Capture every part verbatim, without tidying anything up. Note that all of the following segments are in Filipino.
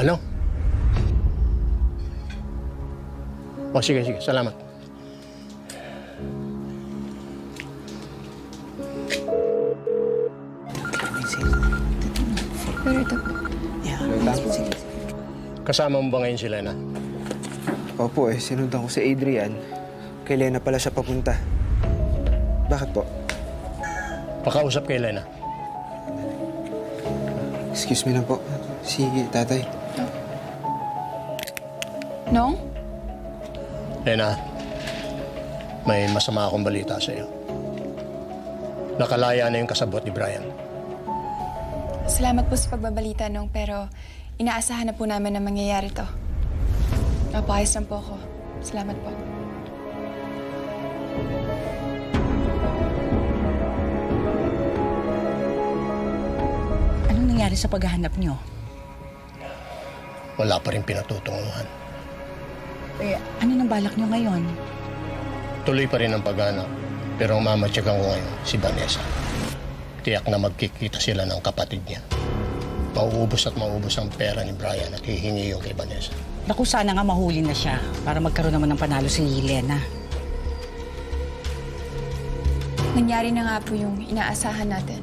Ano? O, oh, sige, sige. Salamat. Kasama mo ba ngayon si Lena? Opo eh. Sinundan ko si Adrian. Kay Lena pala siya papunta. Bakit po? Pakausap kay Lena. Excuse me lang po. Sige, tatay. Nong? Lena, may masama akong balita sa iyo. Nakalaya na yung kasabot ni Brian. Salamat po sa pagbabalita, Nong, pero inaasahan na po namin na mangyayari to. Napayos lang po ako. Salamat po. Anong nangyari sa paghahanap niyo? Wala pa rin pinatutunguhan. Eh, ano nang balak niyo ngayon? Tuloy pa rin ang paghanap. Pero ang mamatsyagan ko ngayon, si Vanessa. Tiyak na magkikita sila ng kapatid niya. Mauubos at mauubos ang pera ni Brian at hihingi yung kay Vanessa. Naku, sana nga mahuli na siya para magkaroon naman ng panalo si Lena. Nangyari na nga po yung inaasahan natin.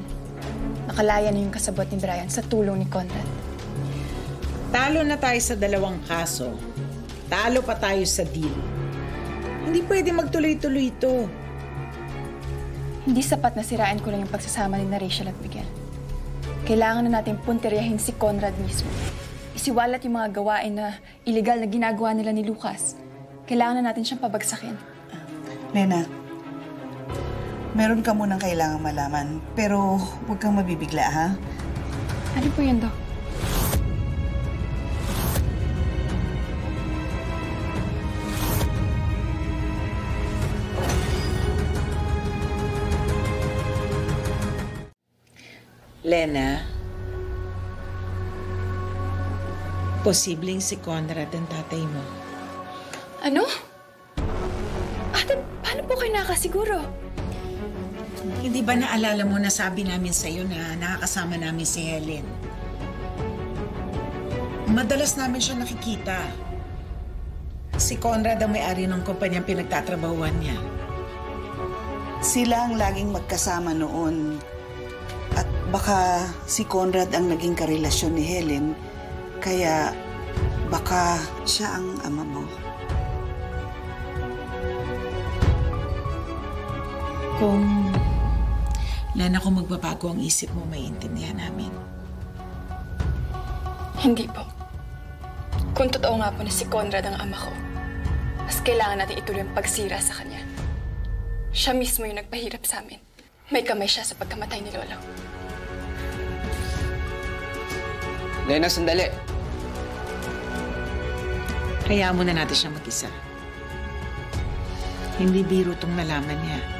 Nakalaya na yung kasabot ni Brian sa tulong ni Conrad. Talo na tayo sa dalawang kaso. Talo pa tayo sa deal. Hindi pwede magtuloy-tuloy ito. Hindi sapat na siraan ko lang yung pagsasama ni Rachel at Miguel. Kailangan na natin punteriyahin si Conrad mismo. Isiwalat yung mga gawain na illegal na ginagawa nila ni Lucas. Kailangan na natin siyang pabagsakin. Uh, Lena, meron ka munang kailangang malaman, pero huwag kang mabibigla, ha? Ano po yun, Dok? Lena, posibleng si Conrad ang tatay mo. Ano? Ate, paano po kayo nakasiguro? Hindi ba naalala mo na sabi namin sa'yo na nakakasama namin si Helen? Madalas namin siya nakikita. Si Conrad ang may-ari ng kumpanyang pinagtatrabahuan niya. Sila ang laging magkasama noon. At baka si Conrad ang naging karelasyon ni Helen, kaya baka siya ang ama mo. Kung Lena, kung magbabago ang isip mo, maiintindihan namin. Hindi po. Kung totoo nga po na si Conrad ang ama ko, mas kailangan natin ituloy ang pagsira sa kanya. Siya mismo yung nagpahirap sa amin. May kamay siya sa pagkamatay ni Lolo. Lena, sandali. Hayaan muna natin siya mag-isa. Hindi biro itong nalaman niya.